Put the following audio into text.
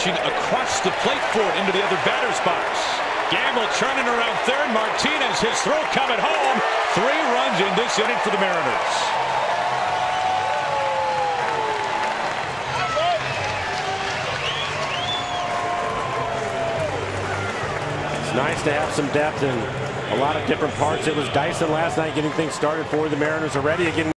pitching across the plate for it into the other batter's box. Gamble turning around third. Martinez, his throw coming home. 3 runs in this inning for the Mariners. It's nice to have some depth in a lot of different parts. It was Dyson last night getting things started for the Mariners already.